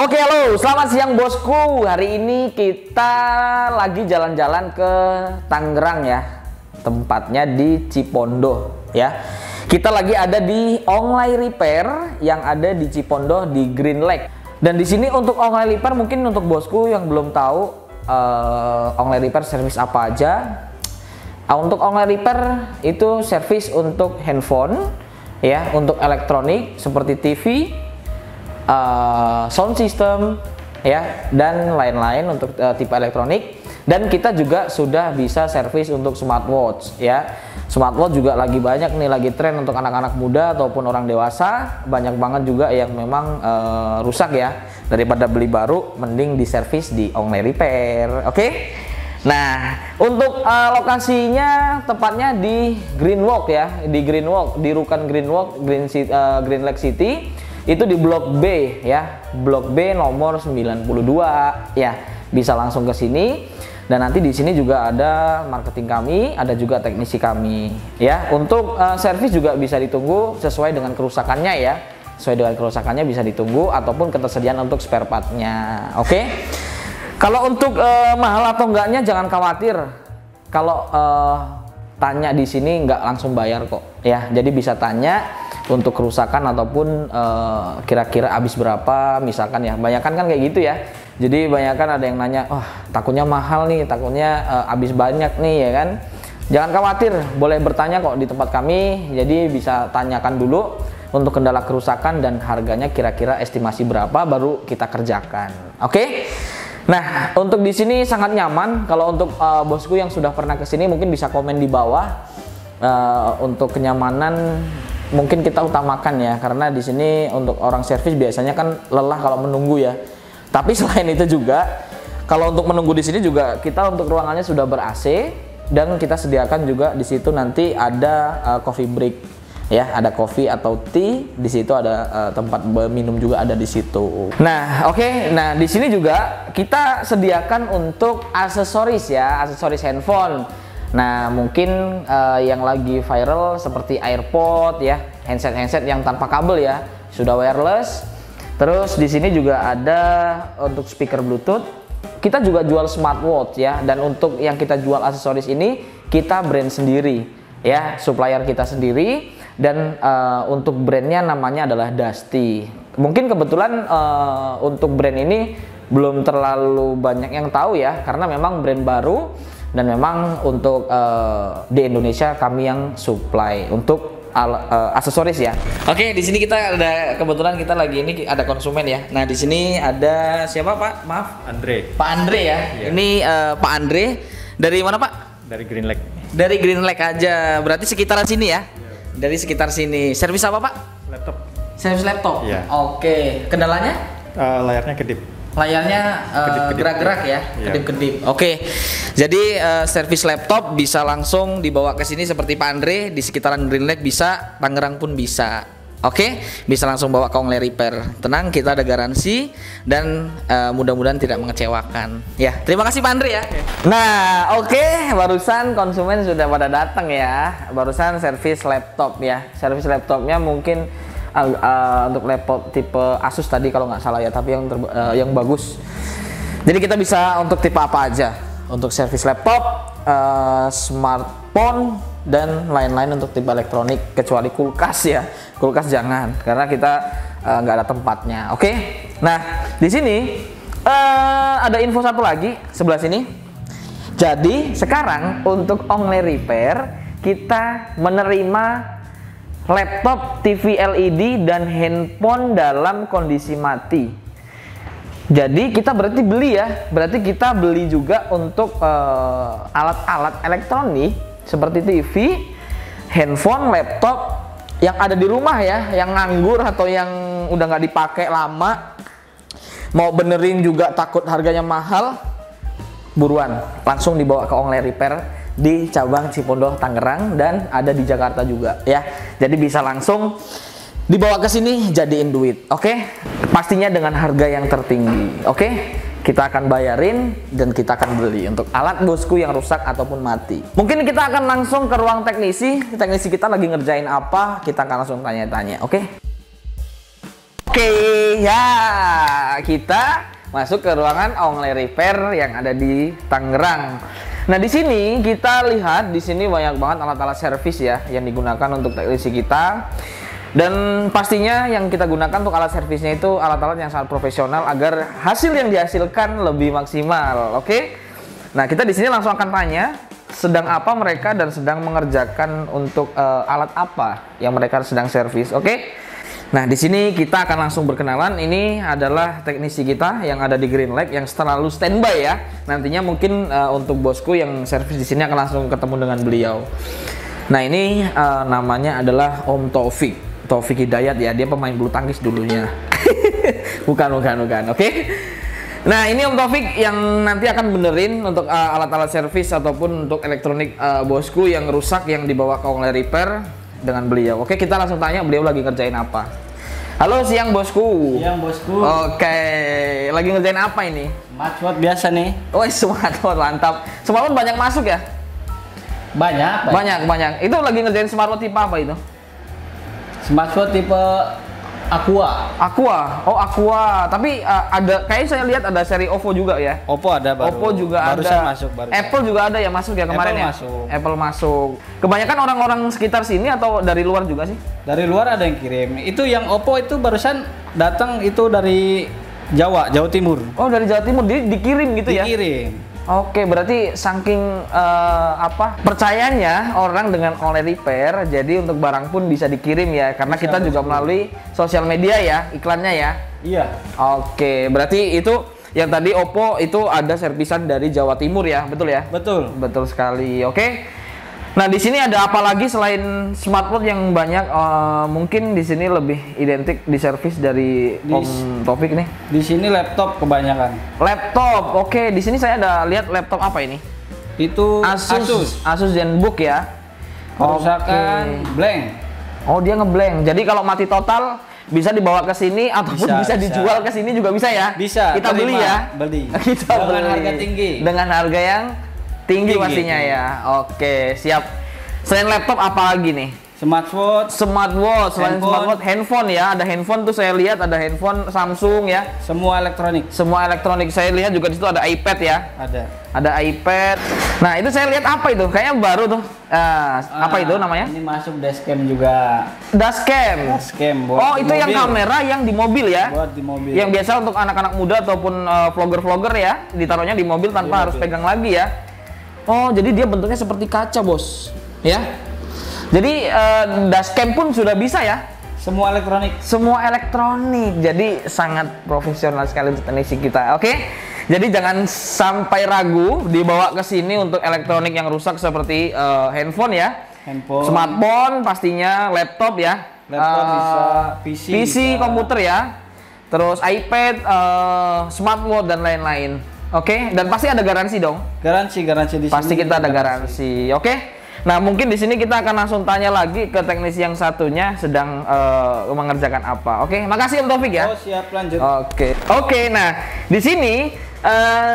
Oke, halo, selamat siang bosku. Hari ini kita lagi jalan-jalan ke Tangerang ya. Tempatnya di Cipondo ya. Kita lagi ada di Onglai Repair yang ada di Cipondo di Green Lake. Dan di sini untuk Onglai Repair, mungkin untuk bosku yang belum tahu Onglai Repair service apa aja. Untuk Onglai Repair itu service untuk handphone ya, untuk elektronik seperti TV, sound system ya, dan lain-lain untuk tipe elektronik. Dan kita juga sudah bisa servis untuk smartwatch ya. Smartwatch juga lagi banyak nih, lagi tren untuk anak-anak muda ataupun orang dewasa. Banyak banget juga yang memang rusak ya. Daripada beli baru, mending diservis di Onglai Repair. Oke? Nah, untuk lokasinya tepatnya di Green Walk ya, di Green Walk, di Rukan Green Walk, Green Lake City. Itu di Blok B ya, Blok B nomor 92 ya. Bisa langsung ke sini, dan nanti di sini juga ada marketing kami, ada juga teknisi kami ya. Untuk servis juga bisa ditunggu sesuai dengan kerusakannya ya, sesuai dengan kerusakannya bisa ditunggu, ataupun ketersediaan untuk spare partnya. Oke. Kalau untuk mahal atau enggaknya jangan khawatir, kalau tanya di sini nggak langsung bayar kok ya. Jadi bisa tanya untuk kerusakan ataupun kira-kira habis berapa misalkan ya. Banyak kan kayak gitu ya. Jadi banyak kan ada yang nanya, "Wah, takutnya mahal nih, takutnya habis banyak nih ya kan." Jangan khawatir, boleh bertanya kok di tempat kami. Jadi bisa tanyakan dulu untuk kendala kerusakan dan harganya kira-kira estimasi berapa, baru kita kerjakan. Oke? Nah, untuk di sini sangat nyaman. Kalau untuk bosku yang sudah pernah ke sini, mungkin bisa komen di bawah untuk kenyamanan. Mungkin kita utamakan ya, karena di sini untuk orang servis biasanya kan lelah kalau menunggu ya. Tapi selain itu juga, kalau untuk menunggu di sini juga kita untuk ruangannya sudah ber-AC, dan kita sediakan juga di situ nanti ada coffee break ya, ada kopi atau tea di situ, ada tempat minum juga ada di situ. Nah, oke. Nah, di sini juga kita sediakan untuk aksesoris ya, aksesoris handphone. Nah, mungkin yang lagi viral seperti AirPod ya, handset-handset yang tanpa kabel ya, sudah wireless. Terus di sini juga ada untuk speaker Bluetooth. Kita juga jual smartwatch ya, dan untuk yang kita jual aksesoris ini kita brand sendiri ya, supplier kita sendiri. Dan untuk brandnya namanya adalah Dusty. Mungkin kebetulan untuk brand ini belum terlalu banyak yang tahu ya, karena memang brand baru, dan memang untuk di Indonesia kami yang supply untuk aksesoris ya. Oke, di sini kita ada, kebetulan kita lagi ini ada konsumen ya. Nah, di sini ada siapa Pak? Maaf, Andre. Pak Andre ya. Yeah. Ini Pak Andre dari mana Pak? Dari Green Lake. Dari Green Lake aja. Berarti sekitaran sini ya. Dari sekitar sini. Servis apa Pak? Laptop. Servis laptop? Iya. Oke. Kendalanya? Layarnya kedip. Layarnya gerak-gerak ya? Kedip-kedip. Iya. Oke. Jadi servis laptop bisa langsung dibawa ke sini seperti Pak Andre. Di sekitaran Green Lake bisa, Tangerang pun bisa. Oke. Bisa langsung bawa ke Onglai Repair. Tenang, kita ada garansi, dan mudah-mudahan tidak mengecewakan ya. Terima kasih Pak Andre ya. Nah, oke, barusan konsumen sudah pada datang ya. Barusan servis laptop ya. Servis laptopnya mungkin untuk laptop tipe Asus tadi kalau nggak salah ya, tapi yang bagus. Jadi kita bisa untuk tipe apa aja untuk servis laptop, smartphone, dan lain-lain untuk tipe elektronik, kecuali kulkas ya. Kulkas jangan, karena kita nggak ada tempatnya. Oke. Nah, di sini ada info satu lagi sebelah sini. Jadi sekarang untuk Onglai Repair kita menerima laptop, TV LED, dan handphone dalam kondisi mati. Jadi kita berarti beli ya, berarti kita beli juga untuk alat-alat elektronik seperti TV, handphone, laptop yang ada di rumah ya, yang nganggur atau yang udah nggak dipakai lama, mau benerin juga takut harganya mahal, buruan langsung dibawa ke Onglai Repair di cabang Cipondo Tangerang, dan ada di Jakarta juga ya. Jadi bisa langsung dibawa ke sini, jadiin duit. Oke? Pastinya dengan harga yang tertinggi. Oke? kita akan bayarin dan kita akan beli untuk alat bosku yang rusak ataupun mati. Mungkin kita akan langsung ke ruang teknisi. Teknisi kita lagi ngerjain apa, kita akan langsung tanya-tanya, oke? Oke, ya kita masuk ke ruangan Onglai Repair yang ada di Tangerang. Nah, di sini kita lihat di sini banyak banget alat-alat servis ya yang digunakan untuk teknisi kita. Dan pastinya yang kita gunakan untuk alat servisnya itu alat-alat yang sangat profesional agar hasil yang dihasilkan lebih maksimal, oke? Nah, kita di sini langsung akan tanya sedang apa mereka dan sedang mengerjakan untuk alat apa yang mereka sedang servis, oke? Nah, di sini kita akan langsung berkenalan. Ini adalah teknisi kita yang ada di Green Lake yang selalu standby ya. Nantinya mungkin untuk bosku yang servis di sini akan langsung ketemu dengan beliau. Nah, ini namanya adalah Om Taufik. Taufik Hidayat ya, dia pemain bulu tangkis dulunya. bukan, oke? Nah, ini Om Taufik yang nanti akan benerin untuk alat-alat servis ataupun untuk elektronik bosku yang rusak yang dibawa ke Onglai Repair dengan beliau. Oke, kita langsung tanya beliau lagi ngerjain apa. Halo, siang bosku. Siang bosku. Oke, lagi ngerjain apa ini? Smartphone biasa nih. Woi, smartphone mantap. Smartphone banyak masuk ya? Banyak. Itu lagi ngerjain smartphone tipe apa itu? Smartphone tipe Aqua. Tapi ada, kayaknya saya lihat ada seri Oppo juga ya. Oppo ada baru. Oppo juga barusan ada. Barusan. Apple juga ada ya, masuk ya kemarin. Apple ya. Apple masuk. Kebanyakan orang-orang sekitar sini atau dari luar juga sih? Dari luar ada yang kirim. Itu yang Oppo itu barusan datang itu dari Jawa Timur. Oh, dari Jawa Timur dia dikirim gitu ya? Dikirim. Oke, berarti saking percayanya orang dengan Onglai Repair, jadi untuk barang pun bisa dikirim ya, karena kita juga melalui sosial media ya, iklannya ya. Iya. Oke, berarti itu yang tadi Oppo itu ada servisan dari Jawa Timur ya, betul ya? Betul. Betul sekali. Oke. Nah, di sini ada apa lagi selain smartphone yang banyak? Mungkin di sini lebih identik di servis dari Om Taufik nih. Di sini laptop kebanyakan. Laptop. Oke, di sini saya ada lihat laptop apa ini? Itu Asus Zenbook ya. Kerusakan blank. Oh, dia ngeblank. Jadi kalau mati total bisa dibawa ke sini ataupun bisa dijual ke sini juga bisa ya? Bisa. Kita beli ya. Beli. Kita beli dengan harga tinggi. Dengan harga yang tinggi pastinya ya. Oke, siap. Selain laptop apa lagi nih? Smartwatch. Selain smartwatch, handphone ya. Ada handphone tuh saya lihat ada handphone Samsung ya. Semua elektronik. Saya lihat juga di situ ada iPad ya. Ada iPad. Nah, itu saya lihat apa itu? Kayaknya baru tuh. Apa itu namanya? Ini masuk dashcam juga. Dashcam. Oh, itu yang kamera yang di mobil ya. Buat di mobil. Yang biasa untuk anak-anak muda ataupun vlogger-vlogger ya, ditaruhnya di mobil tanpa harus pegang lagi ya. Oh, jadi dia bentuknya seperti kaca, bos. Ya. Jadi dashcam pun sudah bisa ya? Semua elektronik. Jadi sangat profesional sekali untuk teknisi kita. Oke. Jadi jangan sampai ragu dibawa ke sini untuk elektronik yang rusak seperti handphone ya. Smartphone pastinya, laptop ya. Laptop bisa, PC, komputer ya. Terus iPad, smartwatch dan lain-lain. Oke, dan pasti ada garansi dong. Garansi di sini. Pasti kita ada garansi. Oke. Nah, mungkin di sini kita akan langsung tanya lagi ke teknisi yang satunya sedang mengerjakan apa. Oke, makasih Om Taufik ya. Oh, siap, lanjut. Oke. Nah, di sini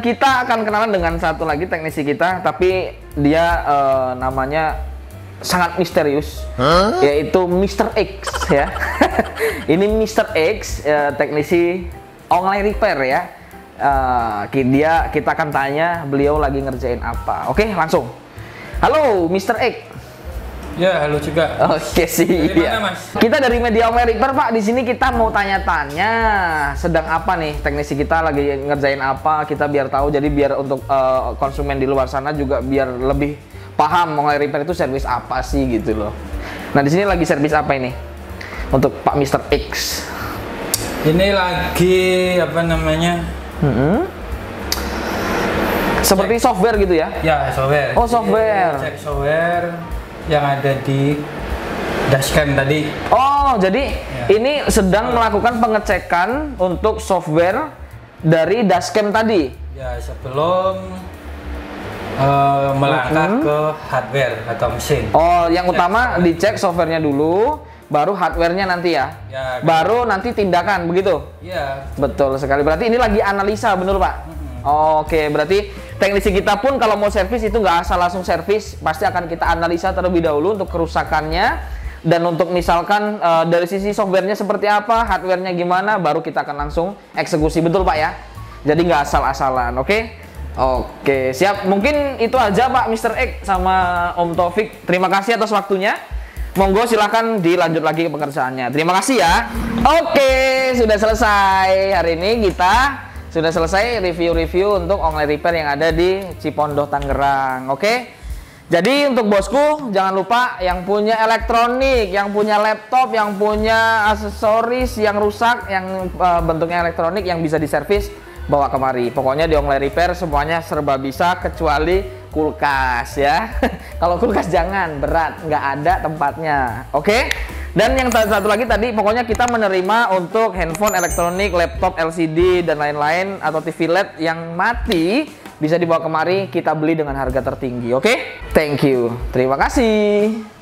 kita akan kenalan dengan satu lagi teknisi kita, tapi dia namanya sangat misterius, yaitu Mr. X ya. Ini Mr. X, teknisi Onglai Repair ya. Kita akan tanya beliau lagi ngerjain apa. Oke, langsung. Halo Mr. X. Ya, halo juga. Oke, sih. Kita dari media Onglai Repair, Pak. Di sini kita mau tanya-tanya sedang apa nih teknisi kita lagi ngerjain apa, kita biar tahu, jadi biar untuk konsumen di luar sana juga biar lebih paham Onglai Repair itu servis apa sih gitu loh. Nah, di sini lagi servis apa ini? Untuk Pak Mr. X. Ini lagi apa namanya? Seperti software gitu ya? Ya, software. Oh, software. Cek software yang ada di dashcam tadi. Oh, jadi ya, ini sedang melakukan pengecekan untuk software dari dashcam tadi. Ya, sebelum melangkah ke hardware atau mesin. Oh, yang utama dicek softwarenya dulu. baru hardwarenya nanti ya, ya baru nanti tindakan begitu. Iya. Betul sekali. Berarti ini lagi analisa, bener Pak? Oke, berarti teknisi kita pun kalau mau servis itu nggak asal langsung servis, pasti akan kita analisa terlebih dahulu untuk kerusakannya dan untuk misalkan dari sisi softwarenya seperti apa, hardwarenya gimana, baru kita akan langsung eksekusi, betul Pak ya? Jadi nggak asal-asalan, oke? Oke, siap. Mungkin itu aja Pak Mr. X sama Om Taufik. Terima kasih atas waktunya. Monggo silahkan dilanjut lagi ke pekerjaannya. Terima kasih ya. Oke, sudah selesai. Hari ini kita sudah selesai review-review untuk Onglai Repair yang ada di Cipondo, Tangerang. Oke. Jadi untuk bosku, jangan lupa yang punya elektronik, yang punya laptop, yang punya aksesoris yang rusak, yang bentuknya elektronik yang bisa diservis, bawa kemari. Pokoknya di Onglai Repair semuanya serba bisa kecuali kulkas ya. Kalau kulkas jangan, berat, nggak ada tempatnya. Oke. Dan yang satu lagi tadi, pokoknya kita menerima untuk handphone elektronik, laptop LCD dan lain-lain atau TV LED yang mati bisa dibawa kemari, kita beli dengan harga tertinggi. Oke. Thank you, terima kasih.